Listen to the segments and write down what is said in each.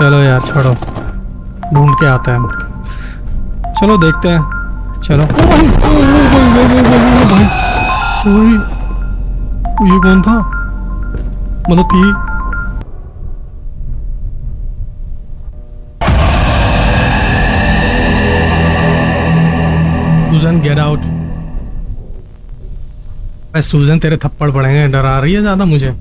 चलो यार छोड़ो, ढूंढ के आता है, चलो देखते हैं। चलो ये कौन था, मतलब थी सुजन, गेट आउट। सुजन तेरे थप्पड़ पड़ेंगे, डरा रही है ज्यादा मुझे।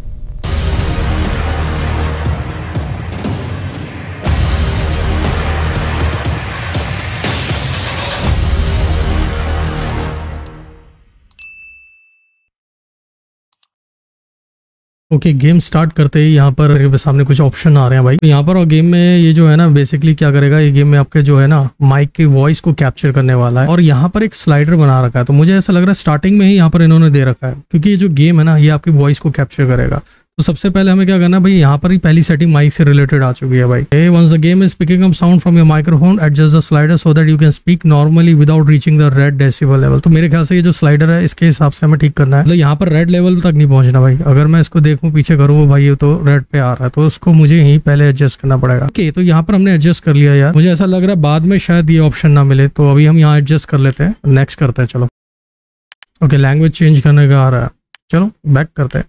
ओके गेम स्टार्ट करते ही यहाँ पर सामने कुछ ऑप्शन आ रहे हैं भाई यहाँ पर, और गेम में ये जो है ना बेसिकली क्या करेगा, ये गेम में आपके जो है ना माइक की वॉइस को कैप्चर करने वाला है। और यहाँ पर एक स्लाइडर बना रखा है, तो मुझे ऐसा लग रहा है स्टार्टिंग में ही यहाँ पर इन्होंने दे रखा है, क्योंकि ये जो गेम है ना ये आपकी वॉइस को कैप्चर करेगा। तो सबसे पहले हमें क्या करना है भाई, यहाँ पर ही पहली सेटिंग माइक से रिलेटेड आ चुकी है भाई। Once the game is picking up sound from your microphone, adjust the slider so that you can speak normally without reaching the red decibel level. तो मेरे ख्याल से ये जो स्लाइडर है इसके हिसाब से हमें ठीक करना है, मतलब यहाँ पर रेड लेवल तक नहीं पहुंचना भाई। अगर मैं इसको देखूँ पीछे करूँ वो भाई ये तो रेड पे आ रहा है, तो उसको मुझे ही पहले एडजस्ट करना पड़ेगा। ओके तो यहाँ पर हमने एडजस्ट कर लिया यार, मुझे ऐसा लग रहा है बाद में शायद ये ऑप्शन ना मिले, तो अभी हम यहाँ एडजस्ट कर लेते हैं, नेक्स्ट करते हैं। चलो ओके लैंग्वेज चेंज करने का आ रहा है, चलो बैक करते हैं।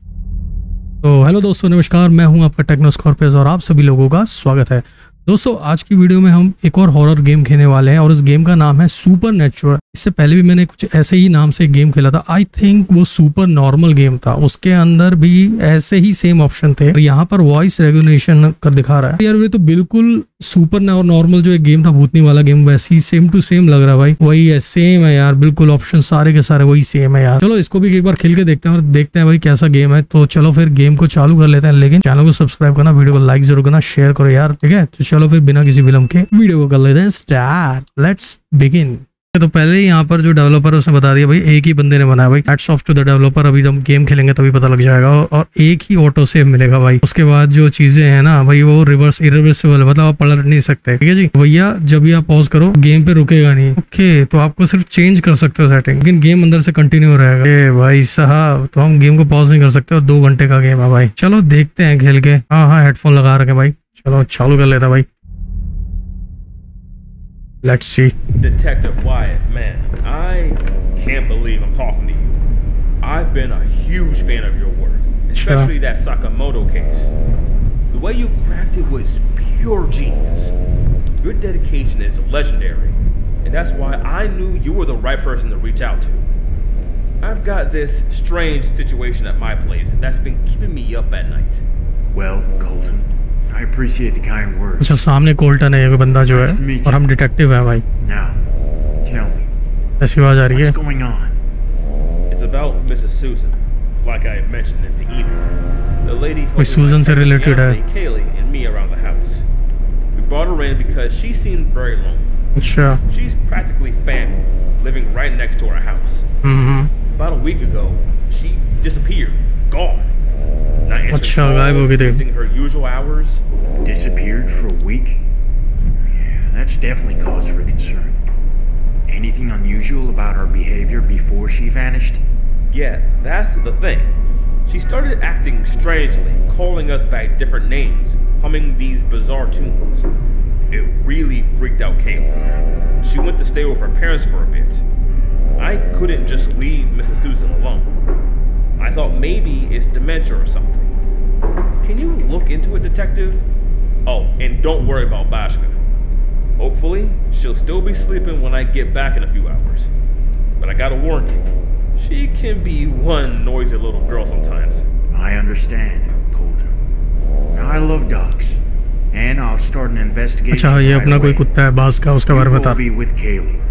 तो हेलो दोस्तों नमस्कार, मैं हूं आपका टेक्नो स्कॉर्पियस और आप सभी लोगों का स्वागत है। दोस्तों आज की वीडियो में हम एक और हॉरर गेम खेलने वाले हैं और इस गेम का नाम है सुपरनैचुरल। इससे पहले भी मैंने कुछ ऐसे ही नाम से गेम खेला था, आई थिंक वो सुपर नॉर्मल गेम था, उसके अंदर भी ऐसे ही सेम ऑप्शन थे। यहाँ पर वॉइस रेगुलेशन कर दिखा रहा है यार, ये तो बिल्कुल सुपर नॉर्मल जो एक गेम था भूतनी वाला गेम वैसे ही सेम टू सेम लग रहा है भाई, वही है सेम है यार, बिल्कुल ऑप्शन सारे के सारे वही सेम है यार। चलो इसको भी एक बार खेल के देखते हैं और देखते हैं भाई कैसा गेम है। तो चलो फिर गेम को चालू कर लेते हैं, लेकिन चैनल को सब्सक्राइब करना, वीडियो को लाइक जरूर करना, शेयर करो यार, ठीक है। तो चलो फिर बिना किसी विलंब के वीडियो को कर लेते हैं स्टार्ट, लेट्स बिगिन। तो पहले ही यहाँ पर जो डेवलपर है उसने बता दिया भाई एक ही बंदे ने बनाया भाई, hats off to the developer. अभी जब गेम खेलेंगे तभी पता लग जाएगा, और एक ही ऑटो सेव मिलेगा भाई। उसके बाद जो चीजें हैं ना भाई वो रिवर्स इरिवर्सिबल, मतलब आप पलट नहीं सकते, ठीक है जी भैया। जब भी आप पॉज करो गेम पे रुकेगा नहीं, ओके तो आपको सिर्फ चेंज कर सकते हो सेटिंग, लेकिन गेम अंदर से कंटिन्यू रहेगा भाई साहब। तो हम गेम को पॉज नहीं कर सकते और 2 घंटे का गेम है भाई। चलो देखते हैं खेल के। हाँ हाँ हेडफोन लगा रखे भाई, चलो चालू कर लेता भाई। Let's see. Detective Wyatt, man, I can't believe I'm talking to you. I've been a huge fan of your work, especially that Sakamoto case. The way you cracked it was pure genius. Your dedication is legendary, and that's why I knew you were the right person to reach out to. I've got this strange situation at my place that's been keeping me up at night. Well, Colton, I appreciate the kind words. अच्छा सामने Colton है, ये बंदा जो है और हम detective हैं भाई। Now, tell me. ऐसी आवाज आ रही है। What's going on? It's about Mrs. Susan, like I mentioned in the evening. The lady who Susan से related है। Kaylee and me around the house. We brought her in because she seemed very lonely. अच्छा। She's practically family, living right next to our house. About a week ago, she disappeared, gone. अच्छा गायब हो गई थी। Disappeared for a week. Yeah, that's definitely cause for concern. Anything unusual about her behavior before she vanished? Yeah, that's the thing. She started acting strangely, calling us by different names, humming these bizarre tunes. It really freaked out Kayla. She went to stay with her parents for a bit. I couldn't just leave Mrs. Susan alone. I thought maybe it's dementia or something. Can you look into it, detective? Oh, and don't worry about Bashka. Hopefully, she'll still be sleeping when I get back in a few hours. But I gotta warn you, she can be one noisy little girl sometimes. I understand, Colton. I love dogs, and I'll start an investigation. अच्छा ये अपना कोई कुत्ता है बास्का, उसके बारे में बता। Be with Kaylee.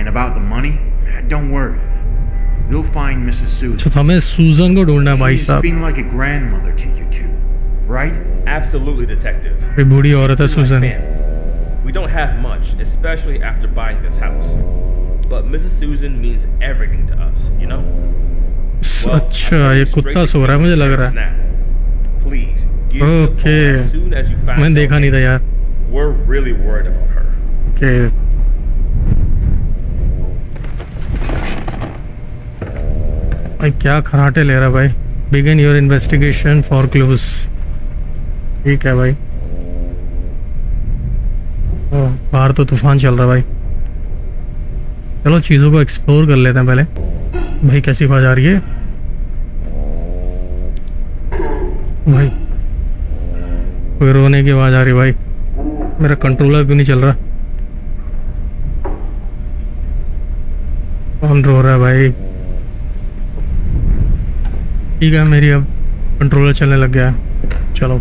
And about the money, don't worry. You'll find Mrs. Susan. So, हमें सूजन को ढूंढना है भाई साहब। She's been like a grandmother to you two, right? Absolutely, detective. ये बूढ़ी औरत है सूजन। We don't have much, especially after buying this house. But Mrs. Susan means everything to us, you know? अच्छा, ये कुत्ता सो रहा है मुझे लग रहा है। Please, give me a call as soon as you find her. मैंने देखा नहीं था यार। We're really worried about her. Okay. भाई क्या खराटे ले रहा है भाई। Begin your investigation for clues, ठीक है भाई। ओ बाहर तो तूफान चल रहा है भाई। चलो चीज़ों को एक्सप्लोर कर लेते हैं पहले। भाई कैसी आवाज आ रही है भाई, कोई रोने की आवाज़ आ रही है भाई। मेरा कंट्रोलर क्यों नहीं चल रहा? कौन रो रहा है भाई? ठीक है, मेरी अब कंट्रोलर चलने लग गया है। चलो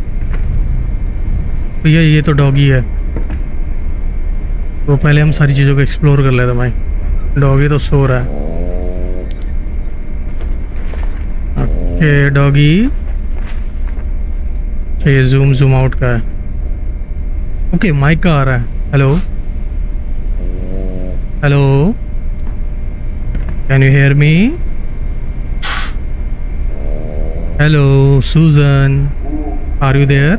भैया, ये तो डॉगी है, तो पहले हम सारी चीज़ों को एक्सप्लोर कर लेते हैं भाई। डॉगी तो सो रहा है। ओके डॉगी, ये जूम आउट का है। ओके माइक का आ रहा है। Hello hello, can you hear me? Hello Susan, are you there?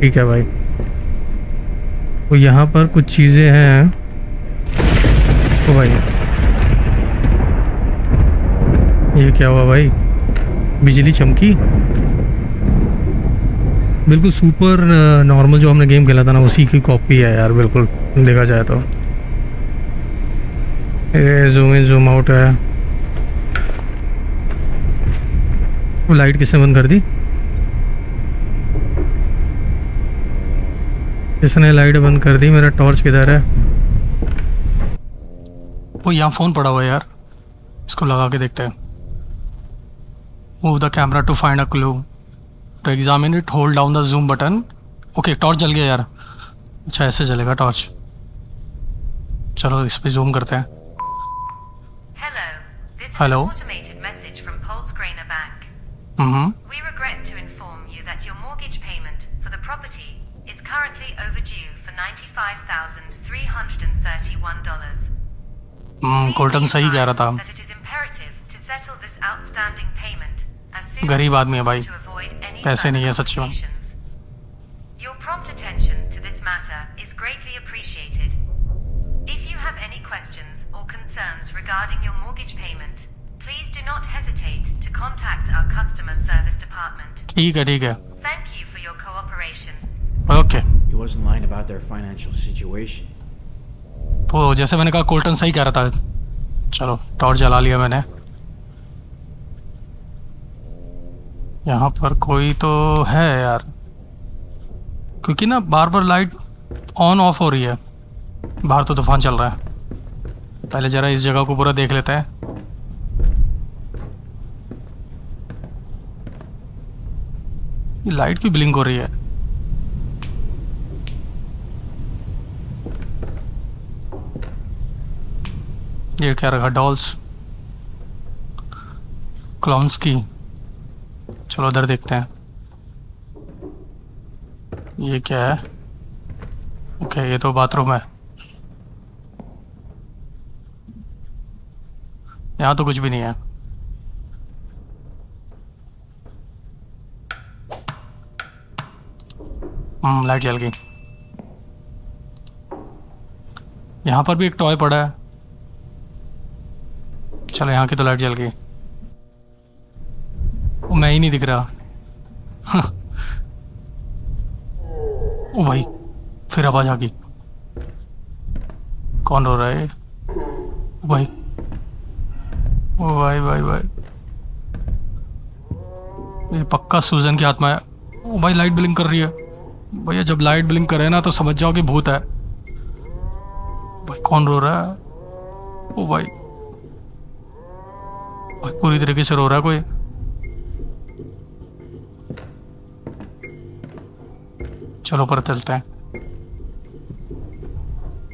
ठीक है भाई, तो यहाँ पर कुछ चीज़ें हैं। ओ भाई ये क्या हुआ भाई? बिजली चमकी। बिल्कुल सुपर नॉर्मल जो हमने गेम खेला था ना, उसी की कॉपी है यार। बिल्कुल देखा जाए तो ये जूम आउट है। वो लाइट किसने बंद कर दी? किसने लाइट बंद कर दी? मेरा टॉर्च किधर है? वो यहाँ फोन पड़ा हुआ है यार, इसको लगा के देखते हैं। Move the camera to find a clue, to examine it hold down the zoom button. Okay torch जल गया यार। अच्छा ऐसे जलेगा टॉर्च। चलो इस पे जूम करते हैं। Hello We regret to inform you that your mortgage payment for the property is currently overdue for $95,331. Colton सही कह रहा था। गरीब आदमी है भाई, पैसे नहीं है सच में। Your prompt attention to this matter is greatly appreciated. If you have any questions or concerns regarding your mortgage payment, please do not hesitate to contact our customer service department. ठीक है। Thank you for your cooperation. Okay. He wasn't lying about their financial situation. तो जैसे मैंने कहा Colton सही कह रहा था। चलो टॉर्च जला लिया मैंने। यहाँ पर कोई तो है यार, क्योंकि ना बार बार लाइट ऑन ऑफ हो रही है। बाहर तो तूफान चल रहा है। पहले जरा इस जगह को पूरा देख लेते हैं। लाइट क्यों ब्लिंक हो रही है? ये क्या रखा? डॉल्स, क्लाउन्स की। चलो उधर देखते हैं। ये क्या है? ओके ये तो बाथरूम है। यहाँ तो कुछ भी नहीं है। लाइट जल गई। यहाँ पर भी एक टॉय पड़ा है। चलो यहाँ की तो लाइट जल गई। मैं ही नहीं दिख रहा। ओ भाई फिर आवाज आ गई। कौन रो रहा है? ओ भाई ये पक्का सूजन के हाथ में है। ओ भाई लाइट ब्लिंक कर रही है। भैया जब लाइट ब्लिंक करे ना तो समझ जाओ कि भूत है। भाई कौन रो रहा है? ओ भाई पूरी तरीके से रो रहा है कोई। चलो पर चलते हैं।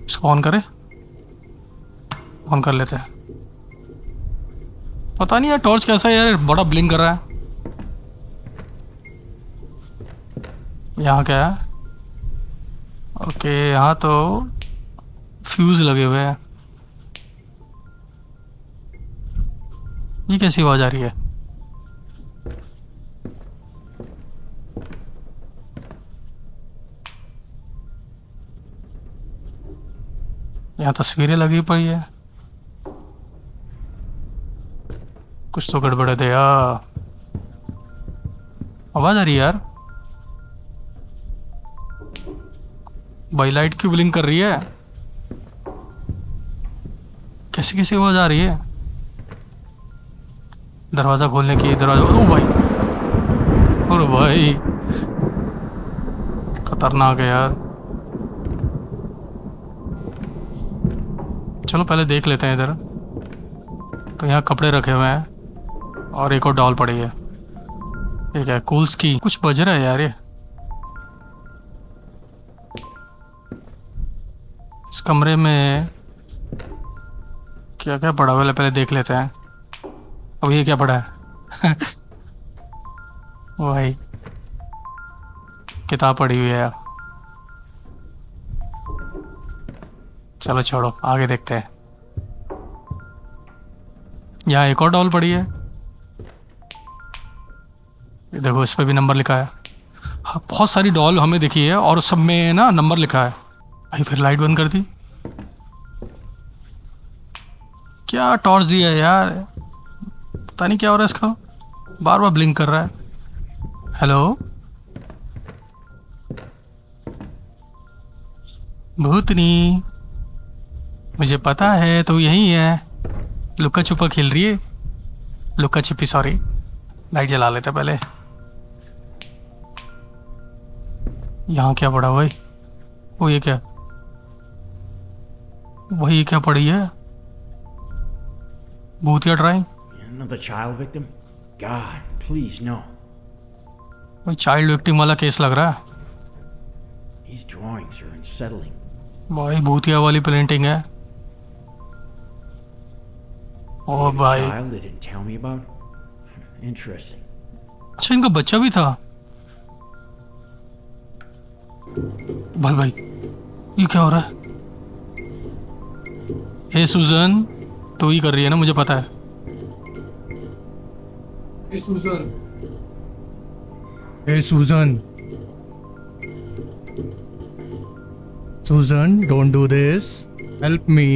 इसको ऑन करें? ऑन कर लेते हैं। पता नहीं यार टॉर्च कैसा है यार, बड़ा ब्लिंक कर रहा है। यहाँ क्या है? ओके यहाँ तो फ्यूज लगे हुए हैं। ये कैसी आवाज आ रही है? यहाँ तस्वीरें लगी पड़ी है। कुछ तो गड़बड़ है यार। आवाज आ रही है यार। भाई लाइट क्यों ब्लिंक कर रही है? कैसी कैसी आवाज आ रही है? दरवाजा खोलने की, दरवाजा, ओ भाई खतरनाक है यार। चलो पहले देख लेते हैं इधर। तो यहाँ कपड़े रखे हुए हैं और एक और डॉल पड़ी है। ठीक है, कूल्स की कुछ बज रहा है यार ये। इस कमरे में क्या क्या पड़ा हुआ है पहले देख लेते हैं। अब ये क्या पड़ा है? भाई किताब पड़ी हुई है यार। चलो छोड़ो, आगे देखते हैं। यहाँ एक और डॉल पड़ी है, देखो इस पर भी नंबर लिखा है। हाँ, बहुत सारी डॉल हमें दिखी है और सब में ना नंबर लिखा है। भाई फिर लाइट बंद कर दी। क्या टॉर्च दिया है यार, पता नहीं क्या हो रहा है इसका, बार बार ब्लिंक कर रहा है। हेलो भूतनी, मुझे पता है तो यही है। लुक्का छुपा खेल रही है, लुक्का छिपी, सॉरी। लाइट जला लेते पहले। यहाँ क्या पड़ा भाई? वो ये क्या, वही क्या पड़ी है? भूतिया drawing. Another child victim? God, please no. कोई चाइल्ड विक्टिम वाला केस लग रहा है। These drawings are unsettling. भाई भूतिया वाली पेंटिंग है। ओ भाई, अच्छा इनका बच्चा भी था। भाई भाई ये क्या हो रहा है? हे सुजन, तू ही कर रही है ना, मुझे पता है। Hey Susan, hey Susan, Susan don't do this, help me.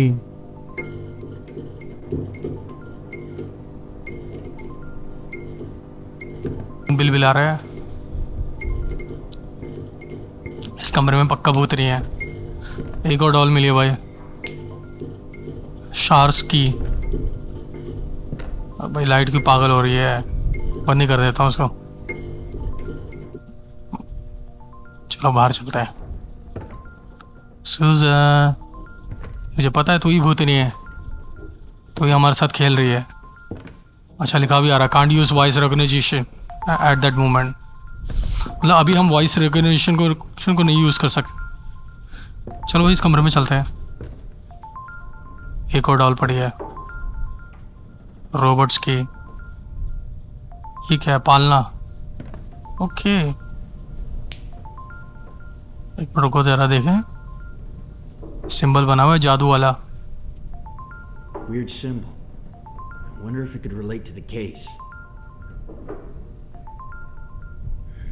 Bill bill आ रहा है। इस कमरे में पक्का भूत नहीं है। एक और डॉल मिली है भाई, शार्स की। अब भाई लाइट की पागल हो रही है, बंद ही कर देता हूँ उसको। चलो बाहर चलता है। सुजन, मुझे पता है तू ही भूतनी है, तू ही हमारे साथ खेल रही है। अच्छा लिखा भी आ रहा, can't use voice recognition at that moment, मतलब अभी हम वॉइस रिकॉग्निशन को नहीं यूज़ कर सकते। चलो भाई इस कमरे में चलते हैं। एक और डॉल पड़ी है, रोबोट्स की। ये क्या है, पालना? ओके एक मिनट रुको जरा देखें। सिंबल बना हुआ है जादू वाला। Weird symbol. I wonder if it could relate to the case.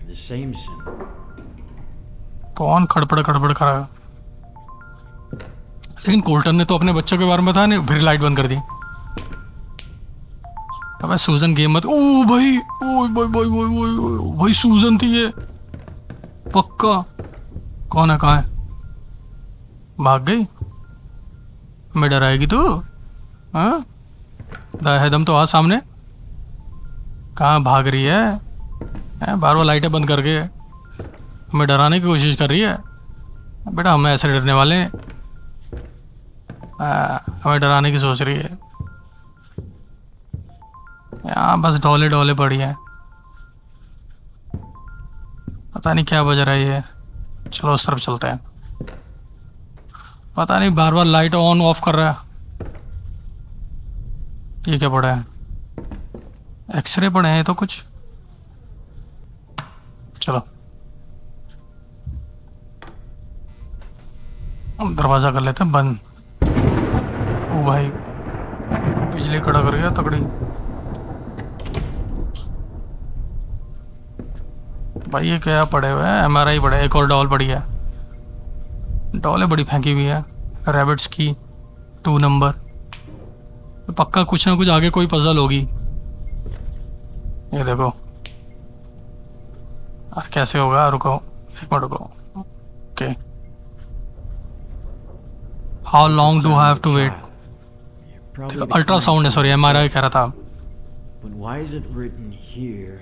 The same symbol. कौन खड़पड़ खड़पड़ कर रहा है? लेकिन कोल्टन ने तो अपने बच्चों के बारे में बताया नहीं। फिर लाइट बंद कर दी। अबे सूजन गेम मत। ओ भाई, ओ भाई भाई भाई भाई, सूजन थी ये पक्का। कौन है, कहाँ है? भाग गई, मैं डराएगी तू? हाँ दम तो आ सामने, कहाँ भाग रही है? बार बार लाइटें बंद करके हमें डराने की कोशिश कर रही है। बेटा हमें ऐसे डरने वाले हैं, हमें डराने की सोच रही है। यहाँ बस ढोले ढोले पड़ी हैं, पता नहीं क्या बज रहा है ये। चलो उस तरफ चलते हैं। पता नहीं बार बार लाइट ऑन ऑफ कर रहा है। ये क्या पड़ा है? एक्सरे पड़े हैं तो कुछ। चलो दरवाजा कर लेते हैं बंद। ओ भाई बिजली कड़ा कर गया तगड़ी। भाई ये क्या पड़े हुए हैं? MRI पड़े। एक और डॉल पड़ी है, डॉले बड़ी फेंकी हुई है। रैबिट्स की 2 नंबर। तो पक्का कुछ ना कुछ आगे कोई पजल होगी। ये देखो, और कैसे होगा, रुको एक मिनट रुको। Okay how long do have to wait? Ultrasound है, सॉरी एमआरआई कह रहा था। But why is it written here?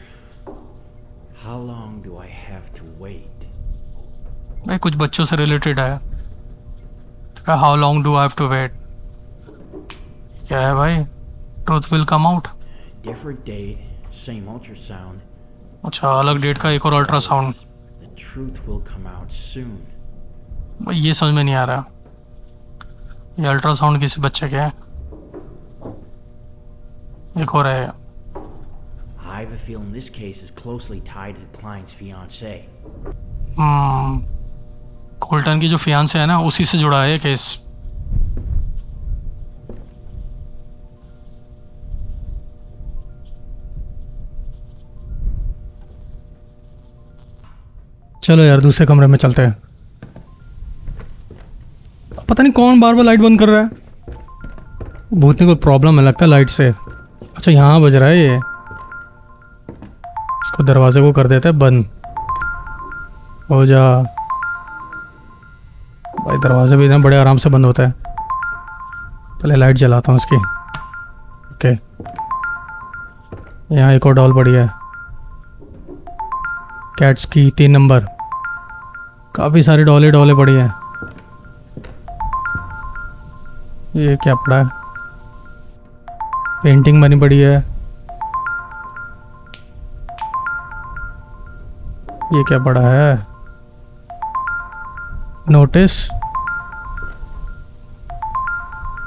How long do I have to wait? मैं कुछ बच्चों से रिलेटेड है। How long do I have to wait? क्या है भाई? Truth will come out. Different date, same ultrasound. अच्छा, अलग डेट का एक और ultrasound. The truth will come out soon. भाई ये समझ में नहीं आ रहा, ये अल्ट्रासाउंड किसी बच्चे के है? एक हो रहा है। I have a feeling this case is closely tied to the client's fiance. Colton की जो फियांसे है ना, उसी से जुड़ा है ये केस। चलो यार दूसरे कमरे में चलते हैं। पता नहीं कौन बार बार लाइट बंद कर रहा है। भूतने को प्रॉब्लम है लगता है लाइट से। अच्छा यहाँ बज रहा है ये, इसको दरवाजे को कर देते हैं बंद। हो जा भाई, दरवाजे भी इतना बड़े आराम से बंद होता है। पहले लाइट जलाता हूँ उसकी। ओके यहाँ एक और डॉल पड़ी है, कैट्स की 3 नंबर। काफ़ी सारी डॉले पड़ी हैं। ये क्या पड़ा है? पेंटिंग बनी पड़ी है। ये क्या पड़ा है? नोटिस।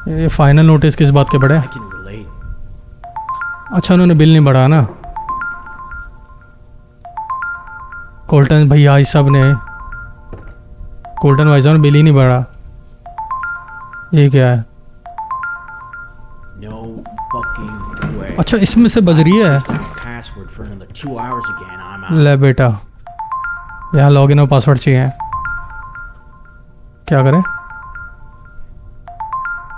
ये फाइनल नोटिस किस बात के पड़े? अच्छा उन्होंने बिल नहीं बढ़ाया ना। कोल्टन भैया साहब ने, कोल्टन भाई साहब ने बिल ही नहीं बढ़ा। ये क्या है? अच्छा इसमें से बज रही है। ले बेटा यहाँ लॉगिन और पासवर्ड चाहिए। क्या करें?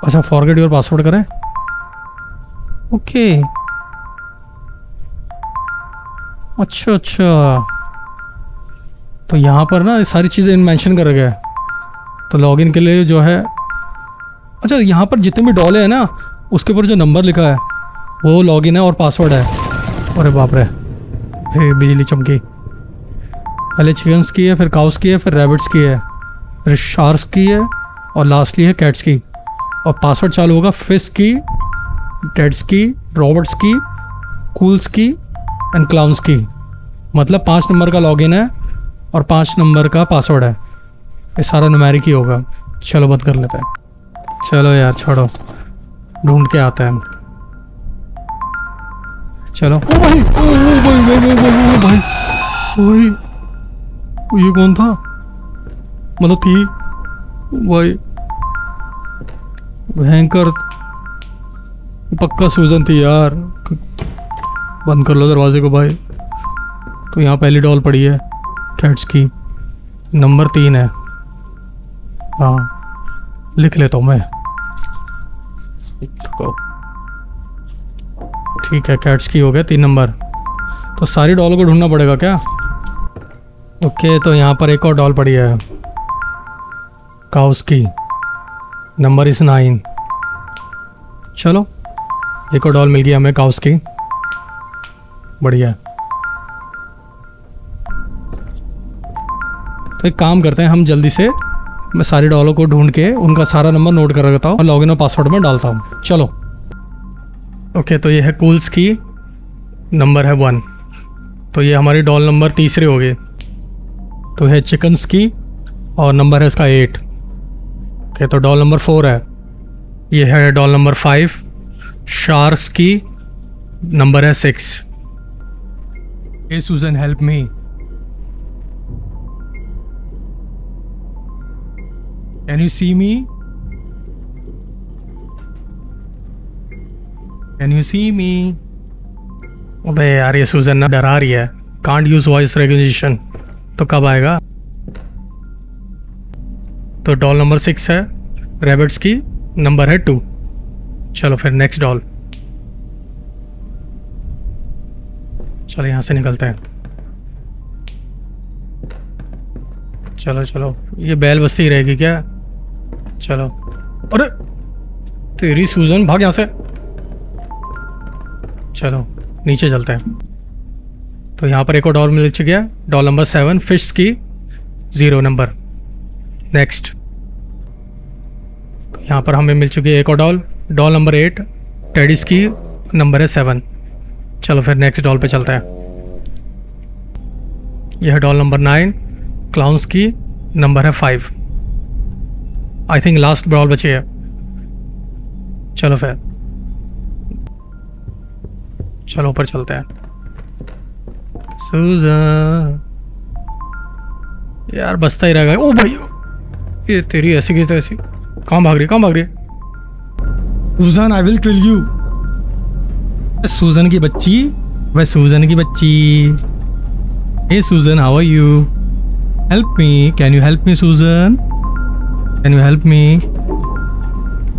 अच्छा फॉरगेट योर पासवर्ड करें। ओके अच्छा, तो यहाँ पर ना सारी चीज़ें मेंशन कर गए। तो लॉगिन के लिए जो है, अच्छा यहाँ पर जितने भी डॉले हैं ना उसके ऊपर जो नंबर लिखा है वो लॉगिन है और पासवर्ड है। अरे बाप रे, फिर बिजली चमकी। पहले चिकन्स की है, फिर काउस की है, फिर रैबिट्स की है, फिर शार्क्स की है और लास्टली है कैट्स की। और पासवर्ड चालू होगा फिश की, डेड्स की, रॉबर्ट्स की, कूल्स की एंड क्लाउंस की। मतलब 5 नंबर का लॉगिन है और 5 नंबर का पासवर्ड है। ये सारा न्यूमेरिक ही होगा। चलो बंद कर लेते हैं। चलो यार छोड़ो, ढूंढ के आता है। चलो ओ भाई, ओ भाई ये कौन था? मतलब थी भाई भयंकर, पक्का सूजन थी यार। बंद कर लो दरवाजे को भाई। तो यहाँ पहली डॉल पड़ी है कैट्स की, नंबर 3 है। हाँ लिख लेता हूँ मैं, ठीक है कैट्स की हो गया 3 नंबर। तो सारी डॉल को ढूंढना पड़ेगा क्या? ओके तो यहाँ पर एक और डॉल पड़ी है काउस की, नंबर 9। चलो एक और डॉल मिल गई हमें काउस की, बढ़िया। तो एक काम करते हैं, हम जल्दी से मैं सारी डॉलों को ढूंढ के उनका सारा नंबर नोट कर रखता हूँ और लॉगिन और पासवर्ड में डालता हूँ। चलो ओके, तो ये है कूल्स की, नंबर है 1। तो ये हमारी डॉल नंबर 3 हो गई। तो है चिकन्स की और नंबर है इसका 8। ओके तो डॉल नंबर 4 है। ये है डॉल नंबर 5 शार्क्स की, नंबर है 6। ए Susan help me. Can you see me? Can you see me? अबे यार ये सूजन ना डरा रही है। Can't use voice recognition तो कब आएगा? तो डॉल नंबर 6 है रैबिट्स की, नंबर है 2। चलो फिर नेक्स्ट डॉल। चलो यहाँ से निकलते हैं। चलो ये बैल बस्ती रहेगी क्या? चलो अरे तेरी सूजन, भाग यहाँ से। चलो नीचे चलते हैं। तो यहाँ पर एक और डॉल मिल चुकी है, डॉल नंबर 7 फिश की 0 नंबर। नेक्स्ट यहाँ पर हमें मिल चुकी है एक और डॉल, डॉल नंबर 8 टेडिस की नंबर है 7। चलो फिर नेक्स्ट डॉल पे चलते हैं। यह है डॉल नंबर 9 क्लाउंस की नंबर है 5। आई थिंक लास्ट डॉल बची है। चलो फिर चलो ऊपर चलते हैं। सूजन यार बसता ही रहेगा। ओ भाई ये तेरी ऐसी की तैसी, कहाँ भाग रही, कहाँ भाग रही Susan. I will kill you. Susan की बच्ची, वह सूजन की बच्ची। Hey Susan, how are you, help me, can you help me Susan, can you help मी।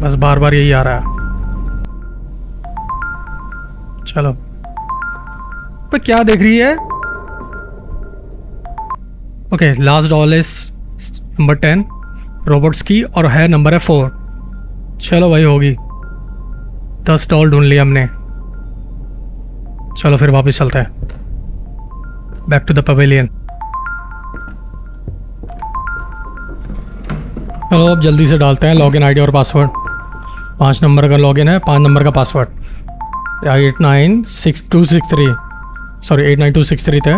बस बार बार यही आ रहा है। चलो पर क्या देख रही है। Okay last doll is number 10 robots की और है नंबर है 4। चलो भाई होगी। 10 डॉल ढूंढ लिया हमने। चलो फिर वापस चलते हैं बैक टू द पवेलियन। चलो अब जल्दी से डालते हैं लॉगिन आईडी और पासवर्ड। 5 नंबर का लॉगिन है, 5 नंबर का पासवर्ड 896263, सॉरी 89263 थे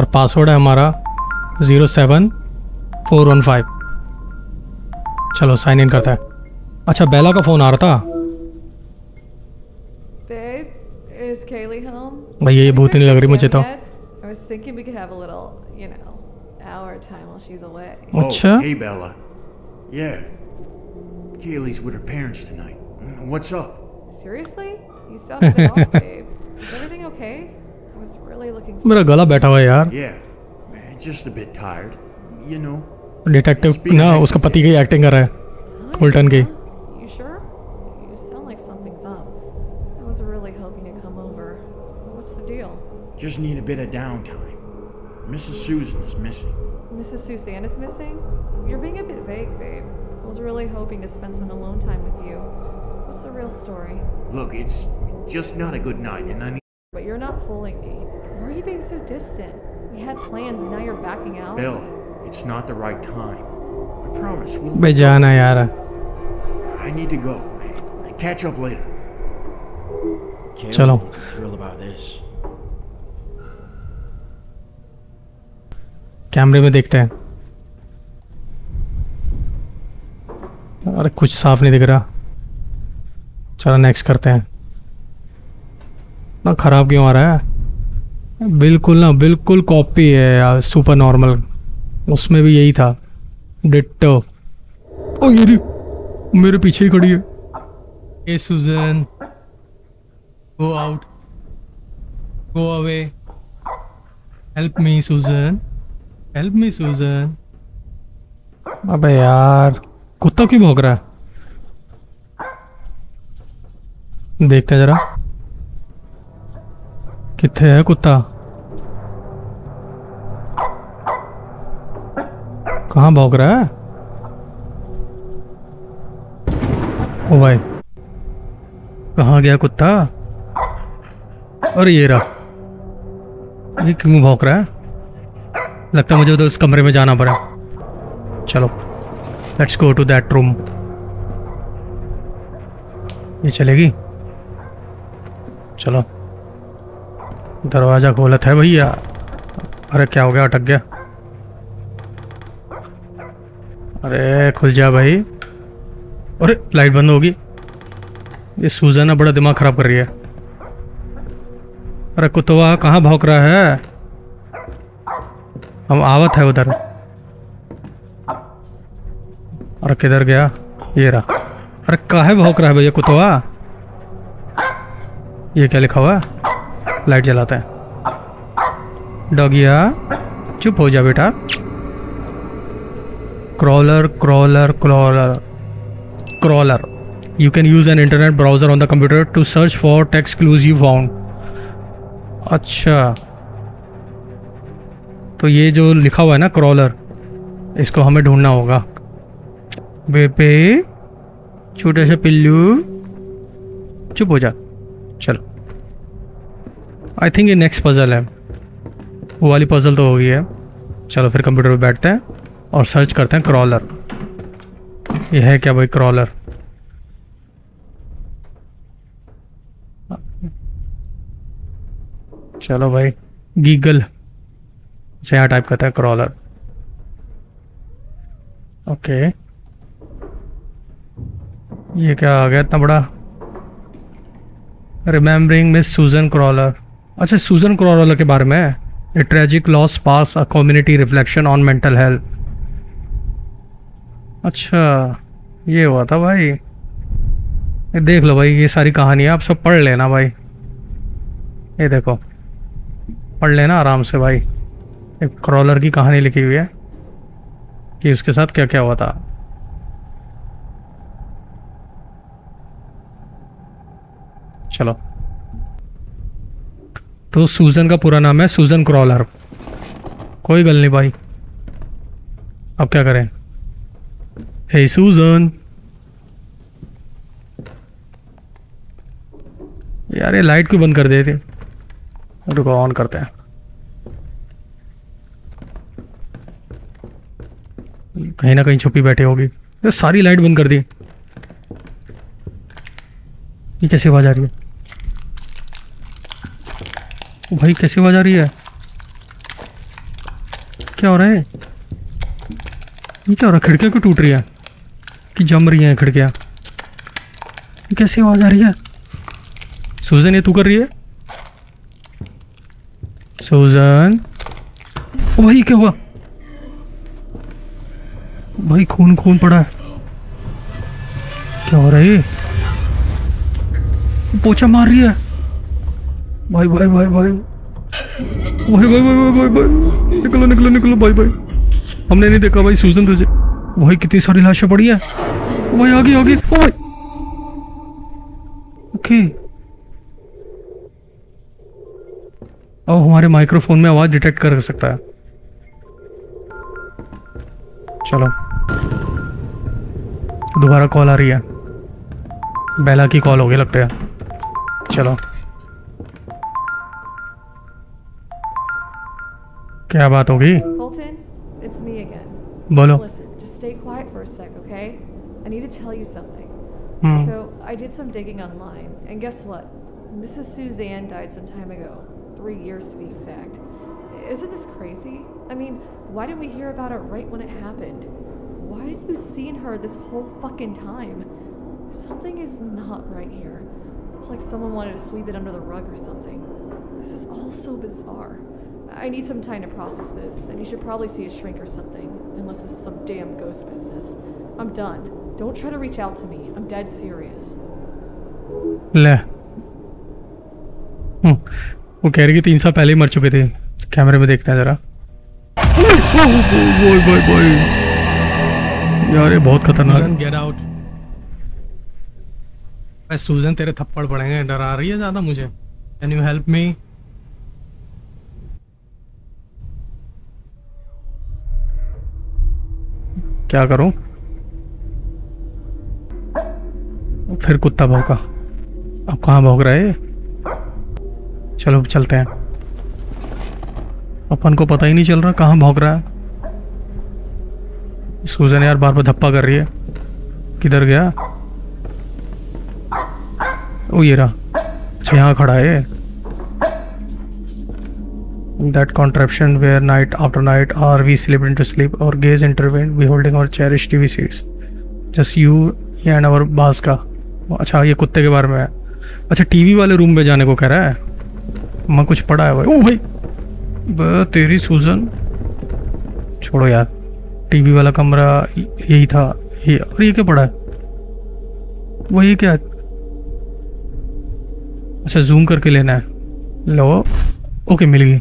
और पासवर्ड है हमारा 07415। चलो साइन इन करता है। अच्छा बेला का फोन आ रहा था। भाई ये भूत नहीं लग रही मुझे तो। अच्छा Yeah, Kaylee's with her parents tonight. What's up? Seriously? You sound off, babe. Is everything okay? I was really looking for. मेरा गला बैठा हुआ है यार. Yeah, man, just a bit tired. You know. Detective ना उसका पति की एक्टिंग कर रहा है. Colton की. You sure? You sound like something's up. I was really hoping to come over. What's the deal? Just need a bit of downtime. Mrs. Susan is missing. Mrs. Susan is missing? You're being a bit vague, babe. I was really hoping to spend some alone time with you. What's the real story? Look, it's just not a good night and I need... But you're not fooling me. Why are you being so distant? We had plans and now you're backing out? Bella, it's not the right time. I promise we'll... Bejana yara. I need to go. I'll catch up later. Can't thrill about this. कैमरे में देखते हैं। अरे कुछ साफ नहीं दिख रहा। चलो नेक्स्ट करते हैं। ना खराब क्यों आ रहा है, बिल्कुल ना बिल्कुल कॉपी है यार। सुपर नॉर्मल उसमें भी यही था डिट्टो। ओ ये मेरे पीछे ही खड़ी है। ए Susan go out, go away, help me Susan, help me सूजन। अबे यार कुत्ता क्यों भौंक रहा है, देखते हैं जरा किथे है कुत्ता, कहाँ भौंक रहा है। ओ भाई कहाँ गया कुत्ता। और ये रहा, ये क्यों भौंक रहा है, लगता है मुझे उधर उस कमरे में जाना पड़ा। चलो let's go to that room. ये चलेगी। चलो दरवाजा खोलत है भैया। अरे क्या हो गया, अटक गया। अरे खुल जा भाई। अरे लाइट बंद होगी। ये सूजन ना बड़ा दिमाग खराब कर रही है। अरे कुत्ता कहाँ भौंक रहा है, हम आवत है उधर। अरे किधर गया ये रहा। अरे काहे भौंक रहा है भैया कुत्ता। ये क्या लिखा हुआ है, लाइट जलाता है। डॉगिया चुप हो जा बेटा। Crawler crawler crawler crawler. You can use an internet browser on the computer to search for text clues you found. अच्छा तो ये जो लिखा हुआ है ना क्रॉलर, इसको हमें ढूंढना होगा। बेबे छोटा सा पिल्लू, चुप हो जा। चलो आई थिंक ये नेक्स्ट पजल है, वो वाली पजल तो हो गई है। चलो फिर कंप्यूटर पे बैठते हैं और सर्च करते हैं क्रॉलर। ये है क्या भाई क्रॉलर? चलो भाई गीगल से यहाँ टाइप करता है क्रॉलर। ओके ये क्या आ गया इतना बड़ा? Remembering miss Susan crawler. अच्छा सूजन क्रॉलर के बारे में, a tragic loss pass a community reflection on mental health. अच्छा ये हुआ था भाई। देख लो भाई ये सारी कहानियाँ आप सब पढ़ लेना भाई, ये देखो पढ़ लेना आराम से भाई। एक क्रॉलर की कहानी लिखी हुई है कि उसके साथ क्या क्या हुआ था। चलो तो सूजन का पूरा नाम है सूजन क्रॉलर। कोई गल नहीं भाई, अब क्या करें? हे सूजन, यार ये लाइट क्यों बंद कर देती? रुको ऑन करते हैं। कहीं ना कहीं छुपी बैठी होगी। तो सारी लाइट बंद कर दी, ये कैसी आवाज आ रही है भाई? कैसी आवाज आ रही है? क्या हो रहा है? ये क्या हो रहा है? खिड़कियाँ क्यों टूट रही है कि जम रही हैं खिड़कियाँ? कैसी आवाज आ रही है? सूजन ये तू कर रही है? सूजन, ओ भाई क्या हुआ भाई? खून खून पड़ा है। क्या हो रहा है? पोछा मार रही है भाई। भाई भाई भाई भाई भाई भाई भाई भाई निकलो निकलो निकलो भाई भाई, हमने नहीं देखा भाई सूजन तुझे। भाई कितनी सारी लाशें पड़ी है भाई। आगे आगे ओ भाई। ओके और हमारे माइक्रोफोन में आवाज डिटेक्ट कर सकता है। चलो दोबारा कॉल आ रही है, बेला की कॉल होगी लगता है। चलो क्या बात होगी? Colton, it's me again. बोलो। Listen, just stay quiet for a sec, okay? I need to tell you something. So I did some digging online, and guess what? Mrs. Suzanne died some time ago. 3 years to be exact. Isn't this crazy? I mean, why didn't we hear about it right when it happened? Why did you seen her this whole fucking time? Something is not right here. It's like someone wanted to sweep it under the rug or something. This is all so bizarre. I need some time to process this, and you should probably see a shrink or something, unless this is some damn ghost business. I'm done. Don't try to reach out to me. I'm dead serious. ले वो कह रही कि 3 साल पहले ही मर चुके थे। कैमरे में देखते हैं जरा। बॉय बॉय बॉय यार ये बहुत खतरनाक। Get out. मैं सूजन तेरे थप्पड़ पड़ेंगे, डर आ रही है ज्यादा मुझे। Can you help me? क्या करूं? फिर कुत्ता भौंका। अब कहाँ भौंक रहा है? चलो चलते हैं, अपन को पता ही नहीं चल रहा कहाँ भौंक रहा है। सूजन यार बार बार धप्पा कर रही है। किधर गया? ओ ये रहा। अच्छा यहाँ खड़ा है। That contraption where night after night are we sleeping to sleep or gaze intervened we holding और cherish TV series just you and our बास्का। अच्छा ये कुत्ते के बारे में है। अच्छा टीवी वाले रूम में जाने को कह रहा है। मैं कुछ पढ़ा है भाई। ओ भाई तेरी सूजन। छोड़ो यार, टीवी वाला कमरा यही था ये। और ये क्या पड़ा है? वही क्या? अच्छा जूम करके लेना है। लो ओके मिल गई।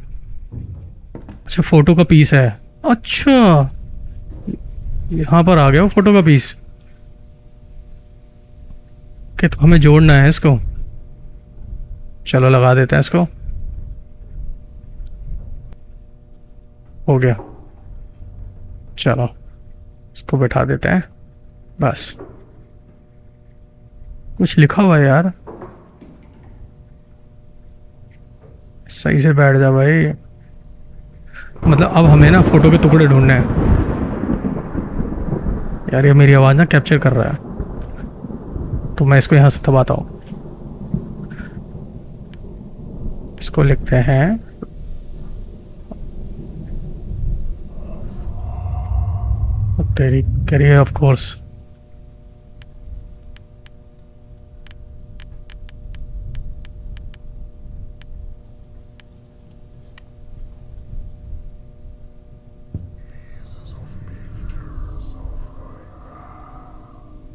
अच्छा फोटो का पीस है। अच्छा यहाँ पर आ गया वो फोटो का पीस। क्या तो हमें जोड़ना है इसको? चलो लगा देते हैं इसको। हो गया। चलो इसको बैठा देते हैं बस। कुछ लिखा हुआ है यार, सही से बैठ जा भाई। मतलब अब हमें ना फोटो के टुकड़े ढूंढने हैं। यार ये मेरी आवाज़ ना कैप्चर कर रहा है, तो मैं इसको यहाँ से दबाता हूँ। इसको लिखते हैं तेरी करियर ऑफ कोर्स।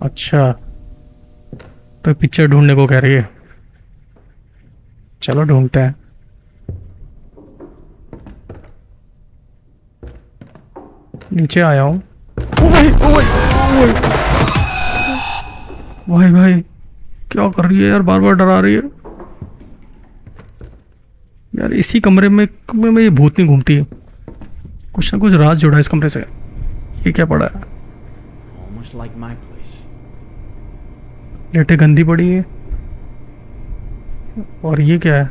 अच्छा तो पिक्चर ढूंढने को कह रही है, चलो ढूंढते हैं। नीचे आया हूं। भाई भाई क्या कर रही है यार, बार बार डरा रही है यार। इसी कमरे में ये भूतनी घूमती है, कुछ ना कुछ राज जुड़ा है इस कमरे से। ये क्या पड़ा है, लेटे गंदी पड़ी है। और ये क्या है,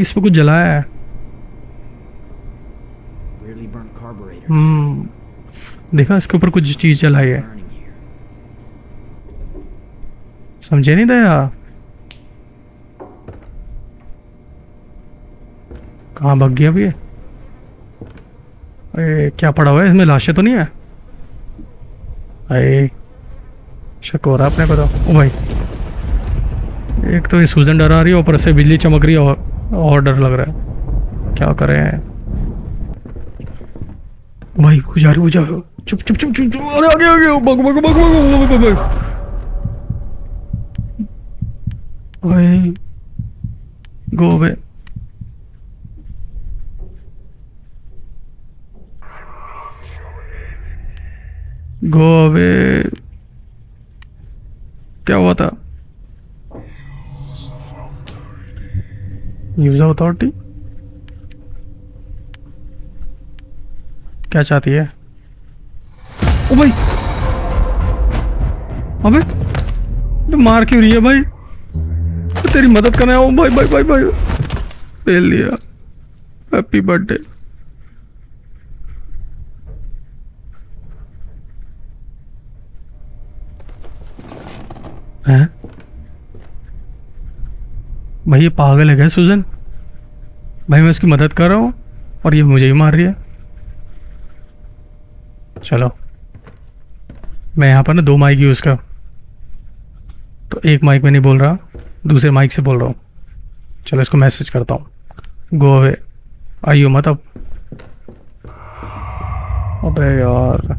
इस पे कुछ जलाया है। देखा इसके ऊपर कुछ चीज जलाई है, समझे नहीं दया। कहाँ भाग गया अभी? अरे क्या पड़ा हुआ है इसमें, लाशें तो नहीं है? अरे शक हो रहा अपने को तो। ओ भाई एक तो ये सूजन डरा रही है, ऊपर से बिजली चमक रही है और डर लग रहा है। क्या करें भाई, बुझा रही बुझा। चुप चुप चुप चुप। अरे आगे आगे भागो भागो भागो भागो। भाई गो अवे। Go away. क्या हुआ था? यूज अथॉरिटी क्या चाहती है? ओ भाई अबे तो मार क्यों रही है भाई? तो तेरी मदद करने आऊं। भाई भाई भाई भाई ले लिया। Happy birthday. हैं भाई ये पागल है क्या सुजन? भाई मैं उसकी मदद कर रहा हूँ और ये मुझे ही मार रही है। चलो मैं यहाँ पर ना दो माइक यूज़ कर, तो एक माइक में नहीं बोल रहा, दूसरे माइक से बोल रहा हूँ। चलो इसको मैसेज करता हूँ। गो अवे आइयो मत अब। अबे यार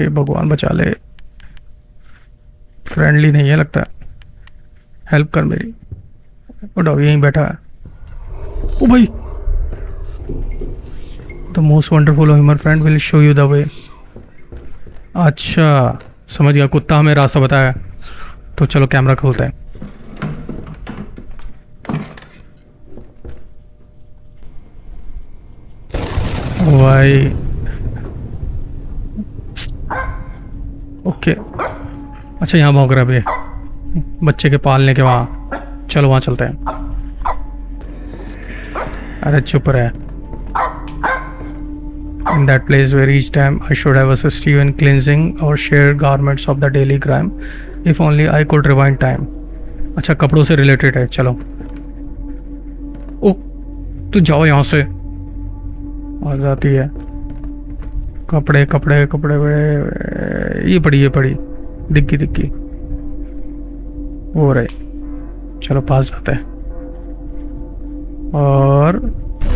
ये भगवान बचा ले, फ्रेंडली नहीं है लगता। हेल्प कर मेरी। और डॉगी यहीं बैठा है। ओ भाई The most wonderful of your friend will show you the way. अच्छा समझ गया, कुत्ता हमें रास्ता बताया। तो चलो कैमरा खोलते हैं। भाई ओके अच्छा यहाँ भौंक रहा है बच्चे के पालने के वहाँ। चलो वहाँ चलते हैं। अरे चुप रहे। In that place where each time I should have assisted you in cleansing or shared garments of the daily crime, if only I could rewind time. अच्छा कपड़ों से related है। चलो ओ तू जाओ यहाँ से। आ जाती है। कपड़े कपड़े कपड़े बड़े। ये पड़ी दिक्की दिक्की हो रही। चलो पास जाते हैं और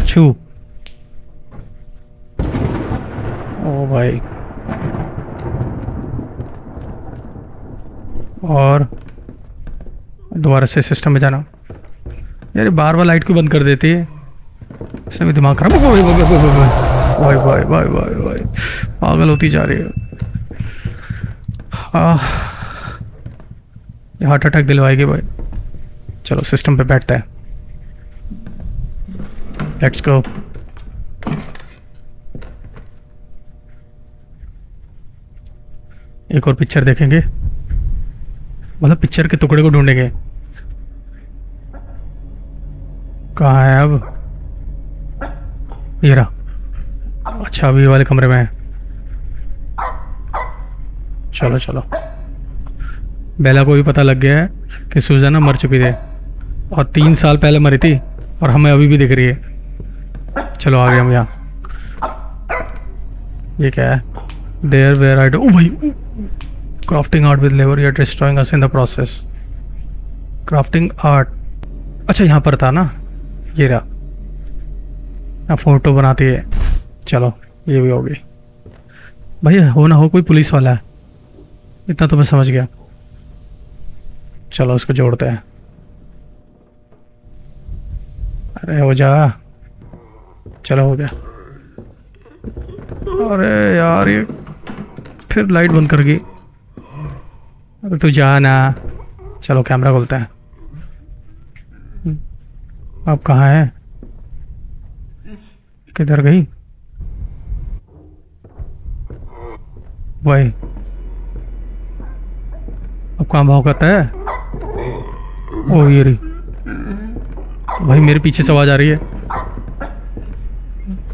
छू। ओ भाई और दोबारा से सिस्टम में जाना। यार बार बार लाइट को बंद कर देती है, इससे भी दिमाग खराब। भाई भाई भाई भाई भाई भाई पागल होती जा रही है। हार्ट अटैक दिलवाएगी भाई। चलो सिस्टम पे बैठता है। Let's go. एक और पिक्चर देखेंगे। मतलब पिक्चर के टुकड़े को ढूंढेंगे। कहाँ है अब? ये रहा। अच्छा अभी वाले कमरे में है। चलो चलो। बेला को भी पता लग गया है कि सुजाना मर चुकी थी और 3 साल पहले मरी थी और हमें अभी भी दिख रही है। चलो आ गए हम यहाँ। ये क्या है? देयर वेयर आई डू भाई। Crafting art with labour, you are destroying us in the process. Crafting art, अच्छा यहाँ पर था ना। ये रहा। यहाँ फोटो बनाती है। चलो ये भी हो गई। भाई हो ना हो कोई पुलिस वाला है, इतना तो मैं समझ गया। चलो इसको जोड़ते हैं। अरे हो जा। चलो हो गया। अरे यार ये फिर लाइट बंद कर गई। अरे तू जा ना। चलो कैमरा खोलते हैं। आप कहाँ है? किधर गई? वही अब कहाँ भाव करता है? ओ ये रही। भाई मेरे पीछे से आवाज आ रही है,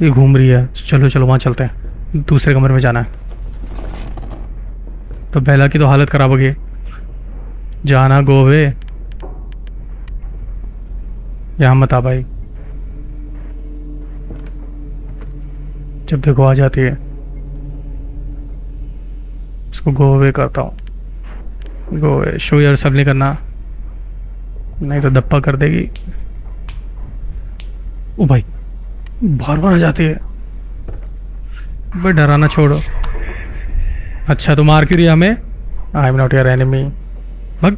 ये घूम रही है। चलो चलो वहाँ चलते हैं, दूसरे कमरे में जाना है। तो बेला की तो हालत खराब हो गई। जाना गोवे यहाँ मत आ भाई। जब देखो आ जाती है। इसको गोवे करता हूँ। गोवे शो यार सब नहीं करना, नहीं तो धप्पा कर देगी। ओ भाई बार बार आ जाती है भाई। डराना छोड़ो। अच्छा तो मार क्यों रही हमें? I am not your enemy. भाग।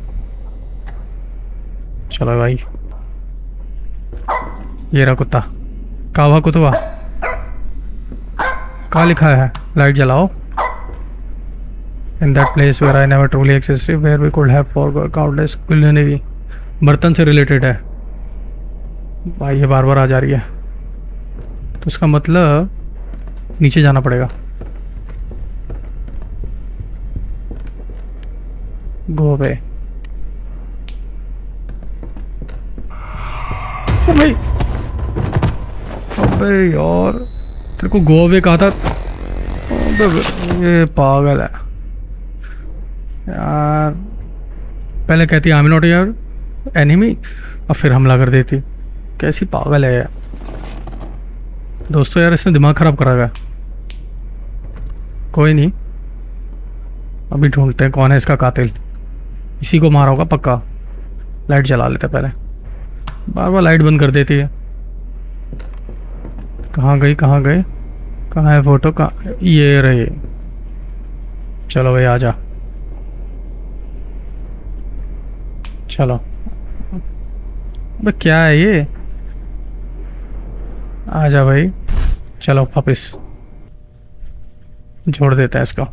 चलो भाई। ये रहा कुत्ता। कावा कुतवा कहाँ लिखा है? लाइट जलाओ। In that place where I never truly existed, where we could have forgot countless culinary. बर्तन से रिलेटेड है भाई। ये बार बार आ जा रही है तो उसका मतलब नीचे जाना पड़ेगा। Go away. अबे अबे यार तेरे को गो अवे कहा था। ये पागल है यार। पहले कहती I am not your enemy और फिर हमला कर देती। कैसी पागल है यार। दोस्तों यार इसने दिमाग खराब करा गया। कोई नहीं अभी ढूंढते हैं कौन है इसका कातिल। इसी को मारा होगा पक्का। लाइट जला लेते पहले। बार बार लाइट बंद कर देती है। कहाँ गई कहाँ गए? कहाँ है फोटो? कहाँ? ये रही। चलो भाई आजा। चलो भाई क्या है ये? आजा भाई। चलो वापिस छोड़ देते हैं इसका।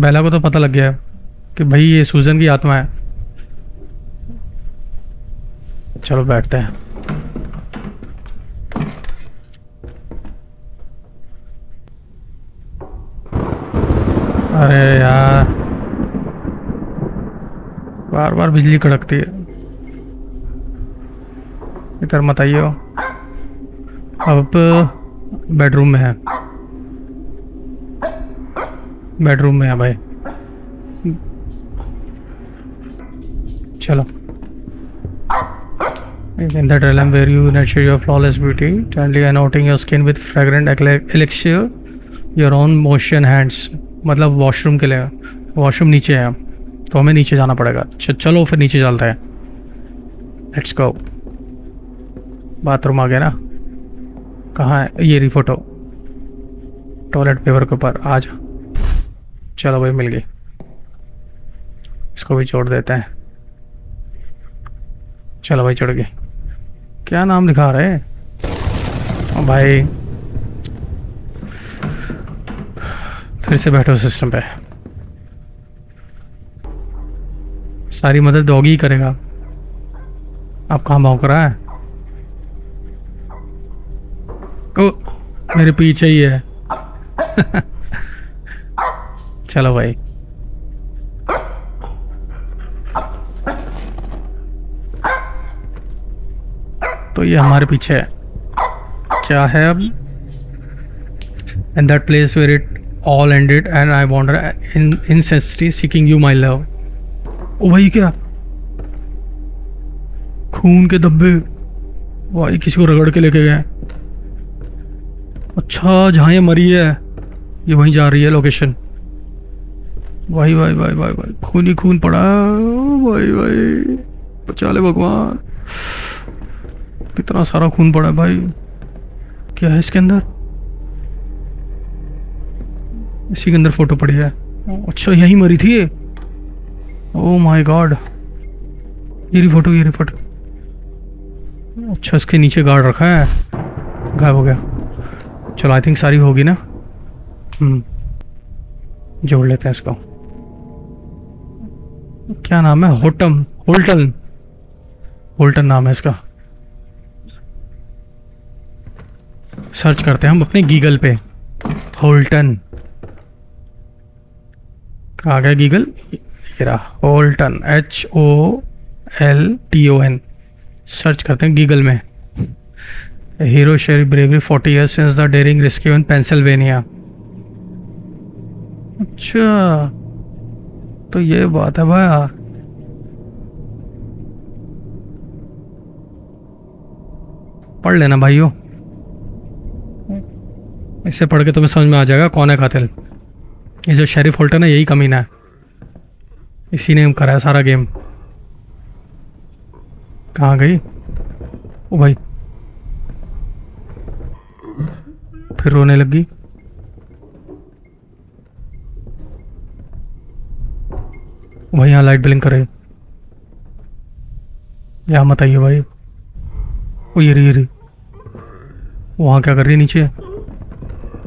बेला को तो पता लग गया है कि भाई ये सूजन की आत्मा है। चलो बैठते हैं। अरे यार बार बार बिजली कड़कती है। इधर मत आइए। अब बेडरूम में है। बेडरूम में है भाई। चलो। In that realm where you nurture your flawless beauty, gently anointing your skin with fragrant elixir, your own motion hands। मतलब वॉशरूम के लिए। वॉशरूम नीचे है तो हमें नीचे जाना पड़ेगा। चलो फिर नीचे चलते हैं। Let's go. बाथरूम आ गया ना। कहाँ है ये री फोटो? टॉयलेट पेपर के ऊपर। आ जा। चलो भाई मिल गई। इसको भी छोड़ देते हैं। चलो भाई चढ़ गए। क्या नाम लिखा रहे है भाई? फिर से बैठो सिस्टम पे। सारी मदद डॉगी ही करेगा। आप कहाँ भौंक रहा है? ओ मेरे पीछे ही है। चलो भाई तो ये हमारे पीछे है। क्या है अब? And that place where it all ended and I wonder in इंसेंसिटी seeking you my love. ओ भाई क्या खून के धब्बे, भाई किसी को रगड़ के लेके गए। अच्छा जहाँ ये मरी है ये वहीं जा रही है लोकेशन। भाई भाई भाई भाई भाई खून ही खून पड़ा। भाई भाई बचा ले भगवान, कितना सारा खून पड़ा है भाई। क्या है इसके अंदर? इसी के अंदर फोटो पड़ी है। अच्छा यहीं मरी थी ये। ओह माय गॉड, ये फोटो। अच्छा इसके नीचे गार्ड रखा है, गायब हो गया। चलो आई थिंक सारी होगी ना। जोड़ लेते हैं इसको। क्या नाम है? होल्टन नाम है इसका। सर्च करते हैं हम अपने गीगल पे। होल्टन कहाँ गया गीगल? ये रहा होल्टन, HOLTON। सर्च करते हैं गीगल में। Hero Sherry bravery 40 years since the daring rescue in Pennsylvania. अच्छा तो ये बात है भाई। पढ़ लेना भाइयों, इसे पढ़ के तुम्हें समझ में आ जाएगा कौन है कातिल। ये जो शेरिफ होल्टन है यही कमीना है, इसी ने करा है सारा गेम। कहाँ गई? ओ भाई फिर रोने लग गई। भाई यहाँ लाइट ब्लिंक करे, यहाँ मत आइए भाई। ओ ये रही वहाँ क्या कर रही है नीचे?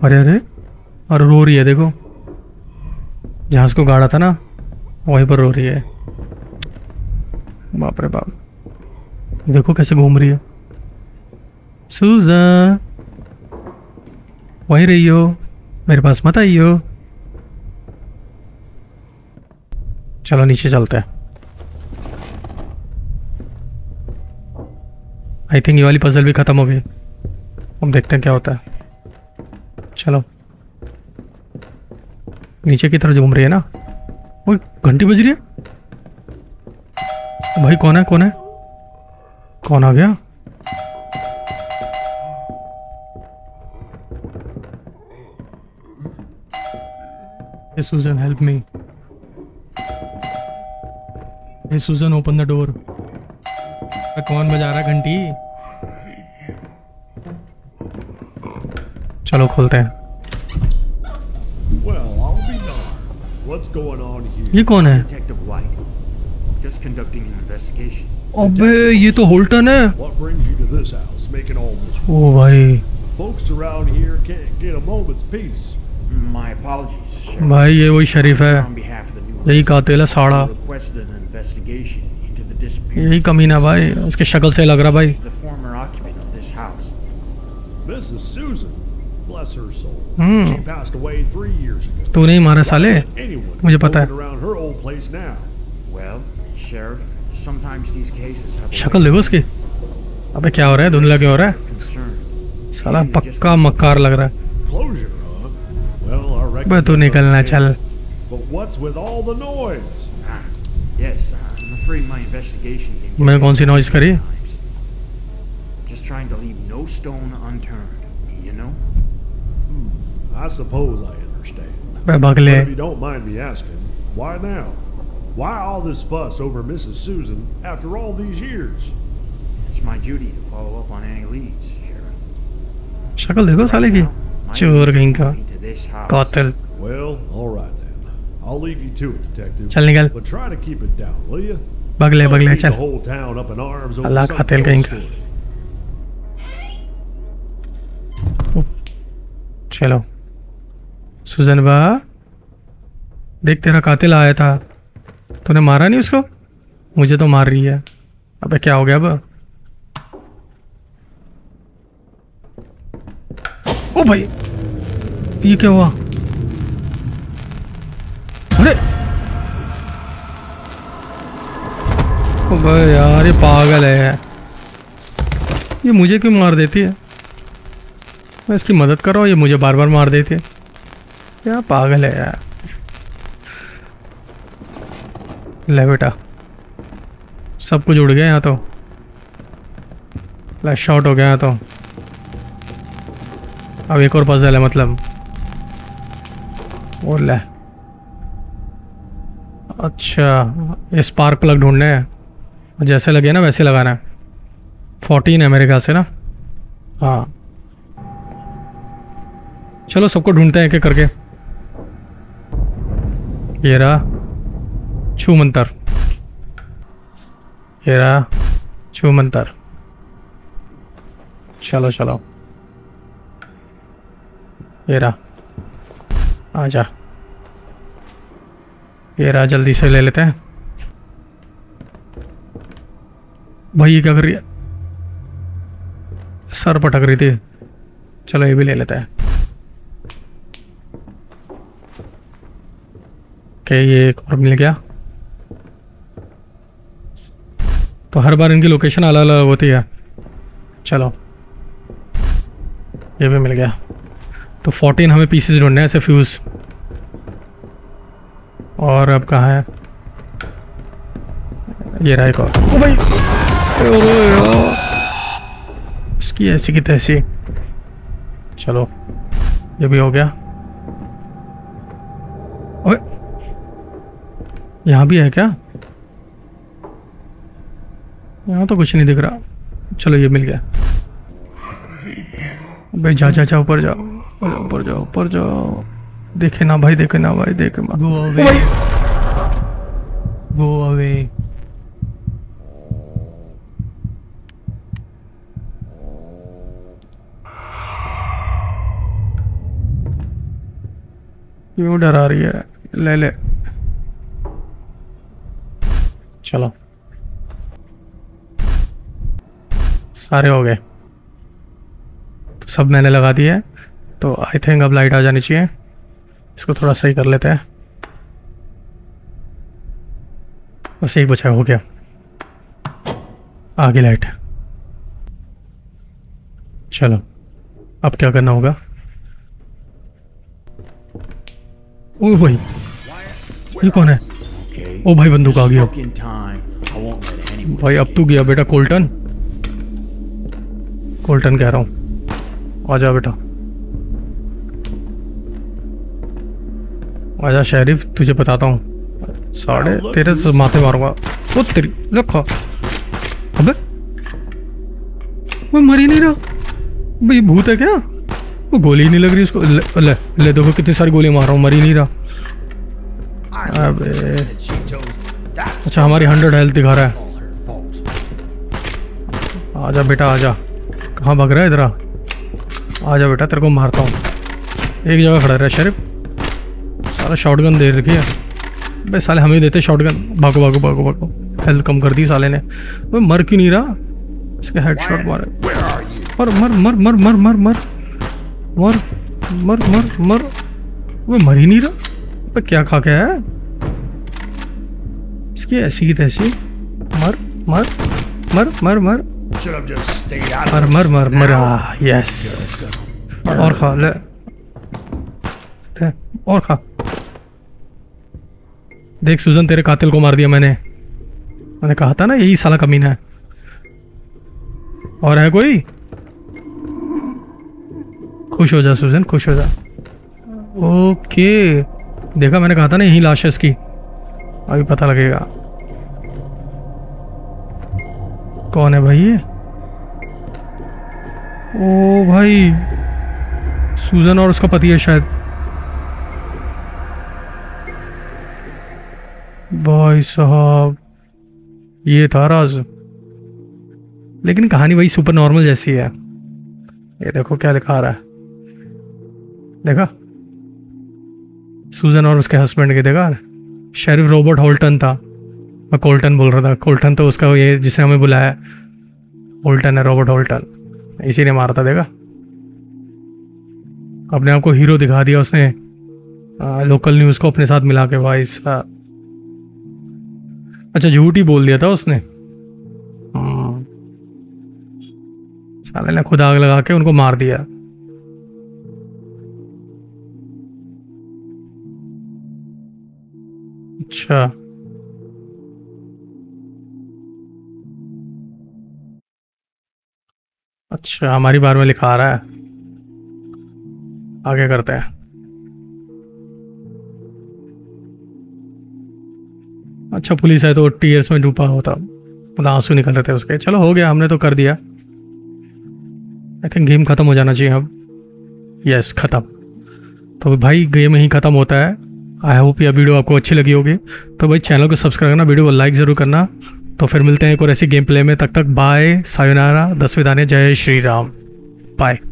अरे अरे अरे रो रही है, देखो जहाँ उसको गाड़ा था ना वहीं पर रो रही है। बाप रे बाप, देखो कैसे घूम रही है। सूज़न वहीं रही हो, मेरे पास मत आई हो। चलो नीचे चलते हैं। आई थिंक ये वाली पजल भी खत्म हो गई। हम देखते हैं क्या होता है। चलो नीचे की तरफ घूम रही है ना। वो घंटी बज रही है। भाई कौन है? कौन आ गया? Hey Susan, help me. Hey Susan, open the door. कौन बजा रहा है घंटी? चलो खोलते हैं। ये कौन है? अबे ये तो होल्टन है। ओ भाई भाई ये वही शरीफ है, यही कातिल है साड़ा, यही कमीना भाई। उसके शक्ल से लग रहा भाई। तू नहीं मारा साले, मुझे पता है। शक्ल देखो उसकी। अबे क्या हो रहा है? धुंधला क्या हो रहा है? साला पक्का मक्कार लग रहा है। बस तू निकलना चल। मैंने कौन सी नॉइज करी? भगले। शक्ल देखो साले की, चोर कहीं का, कातिल। चल निकल, बगले बगले चल। अल्लाह कातिल कहीं का। चलो सुजन बा, देख तेरा कातिल आया था, तूने मारा नहीं उसको? मुझे तो मार रही है। अबे क्या हो गया अब? ओ भाई ये क्या हुआ? अरे ओ भाई यार ये पागल है। ये मुझे क्यों मार देती है? मैं इसकी मदद कर रहा हूँ, ये मुझे बार बार मार देती है। क्या पागल है यार। ले बेटा, सब कुछ उड़ गया यहाँ तो। फ्लैश आउट हो गया यहाँ तो। अब एक और पजल है मतलब। और ले, अच्छा ये स्पार्क प्लग ढूंढने हैं, जैसे लगे ना वैसे लगाना है। 14 है मेरे ख्याल से ना। हाँ चलो सबको ढूंढते हैं एक एक करके। ये रहा छू मंतर, ये रहा छू मंतर। चलो चलो, ये रहा, आजा। ये रहा, जल्दी से ले लेते हैं। भाई ये क्या कर रही है? सर पटक रही थी। चलो ये भी ले लेते हैं। क्या ये एक और मिल गया? तो हर बार इनकी लोकेशन अलग अलग होती है। चलो ये भी मिल गया। तो 14 हमें पीसेस ढूंढने हैं ऐसे फ्यूज। और अब कहाँ है? ये रहा एक और। ओ भाई, उसकी ऐसी की तैसी। चलो ये भी हो गया। अबे यहाँ भी है क्या? यहाँ तो कुछ नहीं दिख रहा। चलो ये मिल गया। भाई जा जा जा, ऊपर जाओ, ऊपर जाओ, ऊपर जाओ। देखे ना भाई, देखे ना भाई, देखे ना। Go away. Go away. क्यों डरा रही है? ले ले, चलो सारे हो गए। तो सब मैंने लगा दिए है, तो आई थिंक अब लाइट आ जानी चाहिए। इसको थोड़ा सही कर लेते हैं। बस एक बचा, हो गया। आगे लाइट। चलो अब क्या करना होगा? ओ भाई ये कौन है? ओ भाई बंदूक आ गया भाई। अब तू गया बेटा। कोल्टन, कोल्टन कह रहा हूँ, आजा बेटा, आजा शरीफ, तुझे बताता हूँ। 13:30 तो माथे मारूंगा। वो तेरी रखा। अबे वो मर ही नहीं रहा भाई। भूत है क्या? वो गोली नहीं लग रही उसको। ले ले, देखो कितनी सारी गोली मार रहा हूँ, मर ही नहीं रहा। अबे अच्छा, हमारी 100 हेल्थ दिखा रहा है। आजा बेटा आजा, कहाँ भाग रहा है? इधर आजा बेटा, तेरे को मारता हूँ। एक जगह खड़ा रहा शरीफ। शॉटगन दे रखी है भाई, साले हमें देते शॉटगन। भागो भागो भागो भागो। हेल्थ कम कर दी साले ने। वो मर क्यों नहीं रहा? इसके हेडशॉट मारे। और मर मर मर मर मर मर मर मर मर मर। वो मर ही नहीं रहा। पर क्या खा के है इसकी ऐसी की तैसी। मर मर मर मर मर मर मर मर मर। यस, और खा ले, और खा। देख सुजन, तेरे कातिल को मार दिया मैंने। मैंने कहा था ना यही साला कमीना है। और है कोई? खुश हो जा सुजन, खुश हो जा। ओके देखा, मैंने कहा था ना यही लाश है इसकी। अभी पता लगेगा कौन है भाई ये। ओ भाई सुजन और उसका पति है शायद। भाई साहब ये था राज। लेकिन कहानी वही सुपर नॉर्मल जैसी है। ये देखो क्या लिखा रहा है, देखा? सूजन और उसके हस्बैंड के, देखा? शेरिफ रॉबर्ट होल्टन था। मैं कोल्टन बोल रहा था। कोल्टन तो उसका ये जिसने हमें बुलाया, होल्टन है, रॉबर्ट होल्टन। इसी ने मारा था, देखा? अपने आप को हीरो दिखा दिया उसने, लोकल न्यूज़ को अपने साथ मिला के। भाई साहब अच्छा, झूठ ही बोल दिया था उसने। साले ने खुद आग लगा के उनको मार दिया। अच्छा अच्छा, हमारी बार में लिखा आ रहा है, आगे करते हैं। अच्छा पुलिस है तो टीयर्स में डूबा होता, आंसू निकल रहे थे उसके। चलो हो गया, हमने तो कर दिया। आई थिंक गेम खत्म हो जाना चाहिए अब। यस खत्म। तो भाई गेम ही खत्म होता है। आई होप यह वीडियो आपको अच्छी लगी होगी। तो भाई चैनल को सब्सक्राइब करना, वीडियो को लाइक ज़रूर करना। तो फिर मिलते हैं एक और ऐसी गेम प्ले में। तब तक बाय, सायोनारा, दसवें दाने, जय श्री राम, बाय।